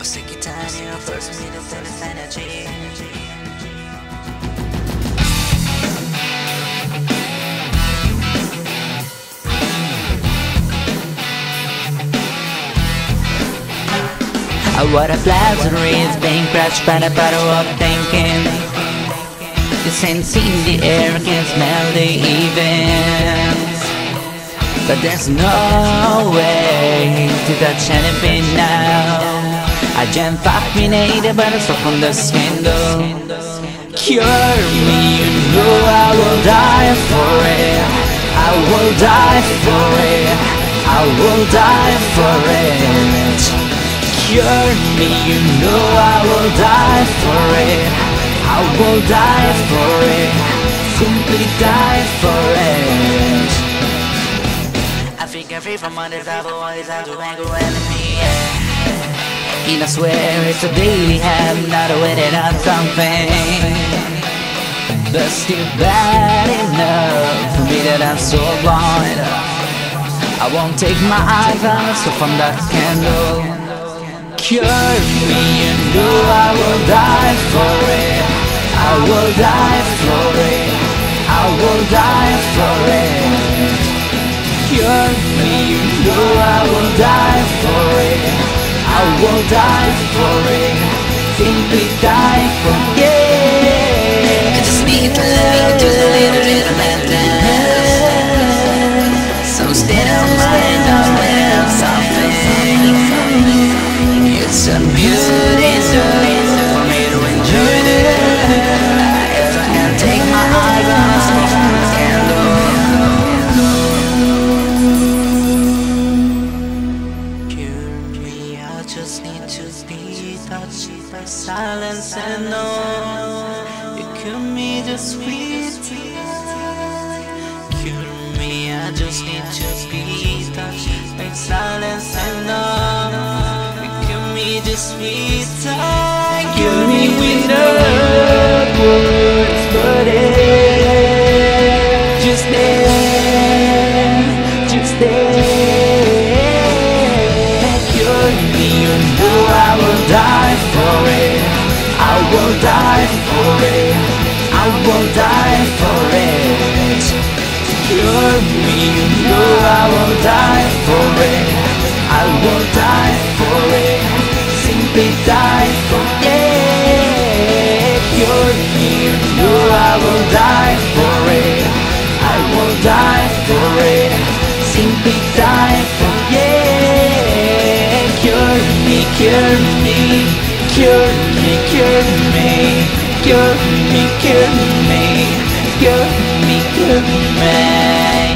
I'm sick and tired of your first meet of feminine energy. What a flattery is being crushed by the bottle of thinking. The scents in the air can smell the events, but there's no way to touch anything now. I jam fuck me native, but I'm stuck on the scandal. Cure me, you know I will die for it. I will die for it. I will die for it. Cure me, you know I will die for it. I will die for it. Simply die for it. I think I'm free from my devil, all these other angry enemy. And I swear it's a daily habit, not a way that I'm something. But still bad enough for me that I'm so blind. I won't take my eyes off from that candle. Cure me, you know I will die for it. I will die for it. I will die for it. Cure me, you know I will die for it. I will die for it. Simply die for it. I just need to love, just a little bit of madness. So stay on my mind, something. It's a beauty for me to enjoy it. If I can take my eyes off the candle. Cure me, I just need to be touched by silence and no. You cure me this sweet. Cure me, I just need to be touched by silence and no. Just me time, kill me with the words, but it just there, just there. Cure me, you know I will die for it. I will die for it. I will die for it. Cure me, you know I will die for it. I will die for it. Simply die for it. You're here, no, I will die for it. I will die for it. Simply die for it. Cure me, cure me, cure me, cure me, cure me, cure me, cure me, cure me.